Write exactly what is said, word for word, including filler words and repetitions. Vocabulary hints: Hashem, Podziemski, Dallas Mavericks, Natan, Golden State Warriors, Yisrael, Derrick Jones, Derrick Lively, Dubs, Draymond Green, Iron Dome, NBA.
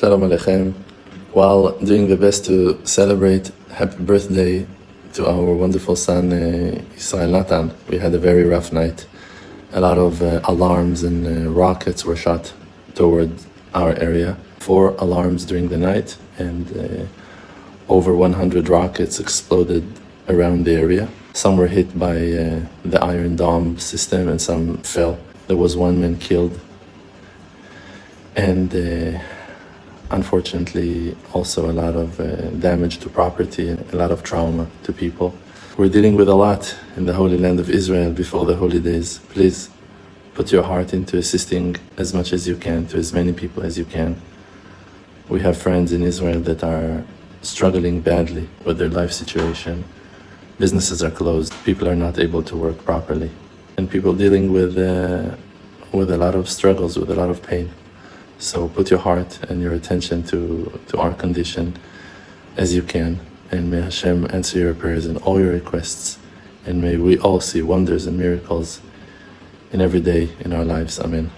Shalom Aleichem. While doing the best to celebrate happy birthday to our wonderful son uh, Yisrael Natan, we had a very rough night. A lot of uh, alarms and uh, rockets were shot toward our area. Four alarms during the night and uh, over one hundred rockets exploded around the area. Some were hit by uh, the Iron Dome system and some fell. There was one man killed and uh, unfortunately also a lot of uh, damage to property and a lot of trauma to people. We're dealing with a lot in the Holy Land of Israel before the holidays. Please put your heart into assisting as much as you can to as many people as you can. We have friends in Israel that are struggling badly with their life situation. Businesses are closed, people are not able to work properly, and people dealing with, uh, with a lot of struggles, with a lot of pain. So put your heart and your attention to, to our condition as you can, and may Hashem answer your prayers and all your requests, and may we all see wonders and miracles in every day in our lives. Amen.